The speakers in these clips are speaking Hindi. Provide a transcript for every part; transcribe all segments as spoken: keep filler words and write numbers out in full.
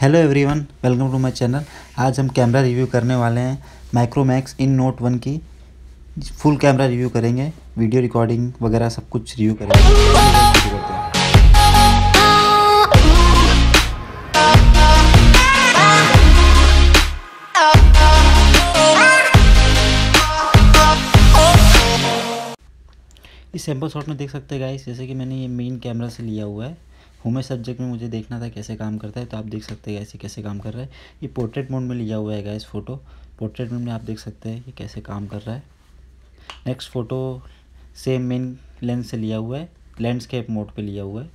Hello everyone, welcome to my channel. आज हम कैमरा रिव्यू करने वाले हैं माइक्रोमैक्स इन नोट वन की। फुल कैमरा रिव्यू करेंगे, वीडियो रिकॉर्डिंग वगैरह सब कुछ रिव्यू करेंगे। इस सैम्पल शॉट में देख सकते हैं गाइस, जैसे कि मैंने ये मेन कैमरा से लिया हुआ है। ह्यूमन सब्जेक्ट में मुझे देखना था कैसे काम करता है, तो आप देख सकते हैं गाइस ये कैसे काम कर रहा है। ये पोर्ट्रेट मोड में लिया हुआ है गाइस, फोटो पोर्ट्रेट मोड में आप देख सकते हैं ये कैसे काम कर रहा है। Next photo same main lens से लिया हुआ है, लैंडस्केप मोड पर लिया हुआ है।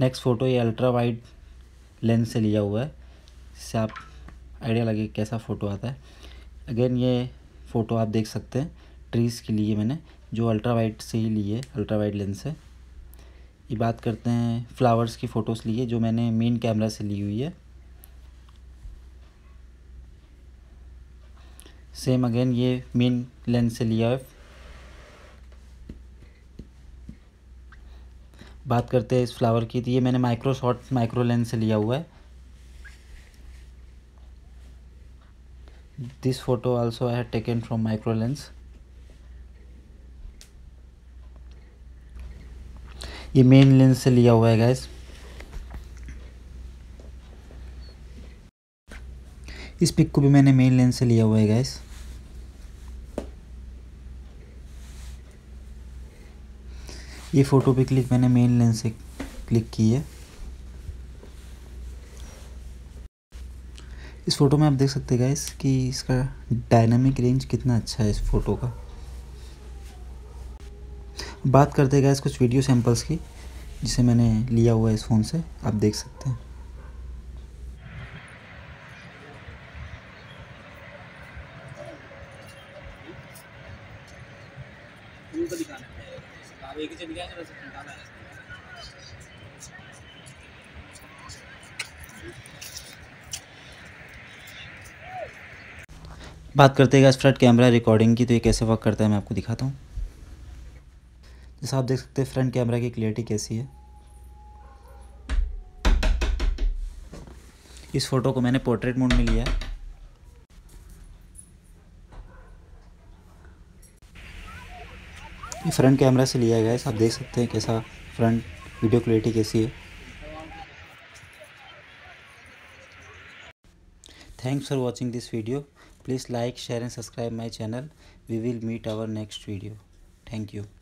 नेक्स्ट फ़ोटो ये अल्ट्रा वाइड लेंस से लिया हुआ है, इससे आप आइडिया लगे कैसा फ़ोटो आता है। अगेन ये फ़ोटो आप देख सकते हैं ट्रीज़ के लिए मैंने, जो अल्ट्रा वाइड से ही लिए, अल्ट्रा वाइड लेंस से। ये बात करते हैं फ्लावर्स की फ़ोटोज़ लिए, जो मैंने मेन कैमरा से ली हुई है। सेम अगेन ये मेन लेंस से लिया है। बात करते हैं इस फ्लावर की, तो ये मैंने माइक्रो शॉट माइक्रो लेंस से लिया हुआ है। This photo also I had taken from micro lens। ये main lens से लिया हुआ है guys। इस पिक को भी मैंने main lens से लिया हुआ है guys। ये फोटो भी क्लिक मैंने main lens से क्लिक की है। इस फ़ोटो में आप देख सकते हैं गाइस कि इसका डायनामिक रेंज कितना अच्छा है इस फ़ोटो का। बात करते हैं गाइस कुछ वीडियो सैम्पल्स की, जिसे मैंने लिया हुआ है इस फ़ोन से, आप देख सकते हैं। बात करते हैं गाइस फ्रंट कैमरा रिकॉर्डिंग की, तो ये कैसे वर्क करता है मैं आपको दिखाता हूँ। जैसा आप देख सकते हैं फ्रंट कैमरा की क्लियरिटी कैसी है। इस फोटो को मैंने पोर्ट्रेट मोड में लिया है। ये फ्रंट कैमरा से लिया है गाइस, आप देख सकते हैं कैसा फ्रंट वीडियो क्लियरिटी कैसी है। Thanks for watching this video. Please like, share and subscribe my channel. We will meet our next video. Thank you.